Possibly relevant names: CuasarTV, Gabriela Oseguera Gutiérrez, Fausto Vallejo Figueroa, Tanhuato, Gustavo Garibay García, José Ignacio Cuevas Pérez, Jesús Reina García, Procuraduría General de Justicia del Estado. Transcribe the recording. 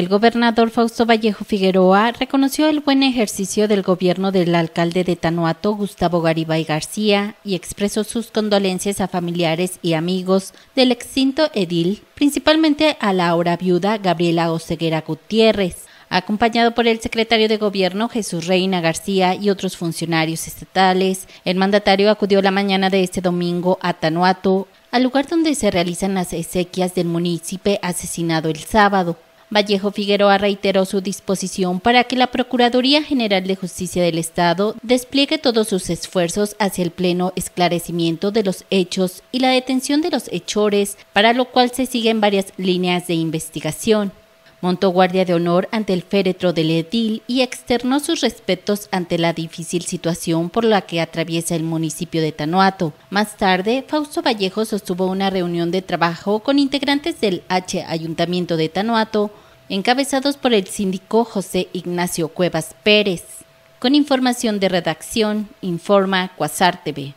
El gobernador Fausto Vallejo Figueroa reconoció el buen ejercicio del gobierno del alcalde de Tanhuato, Gustavo Garibay García, y expresó sus condolencias a familiares y amigos del extinto edil, principalmente a la ahora viuda Gabriela Oseguera Gutiérrez, acompañado por el secretario de Gobierno Jesús Reina García y otros funcionarios estatales. El mandatario acudió la mañana de este domingo a Tanhuato, al lugar donde se realizan las exequias del munícipe asesinado el sábado. Vallejo Figueroa reiteró su disposición para que la Procuraduría General de Justicia del Estado despliegue todos sus esfuerzos hacia el pleno esclarecimiento de los hechos y la detención de los hechores, para lo cual se siguen varias líneas de investigación. Montó guardia de honor ante el féretro del edil y externó sus respetos ante la difícil situación por la que atraviesa el municipio de Tanhuato. Más tarde, Fausto Vallejo sostuvo una reunión de trabajo con integrantes del Ayuntamiento de Tanhuato, encabezados por el síndico José Ignacio Cuevas Pérez. Con información de redacción, informa CuasarTV.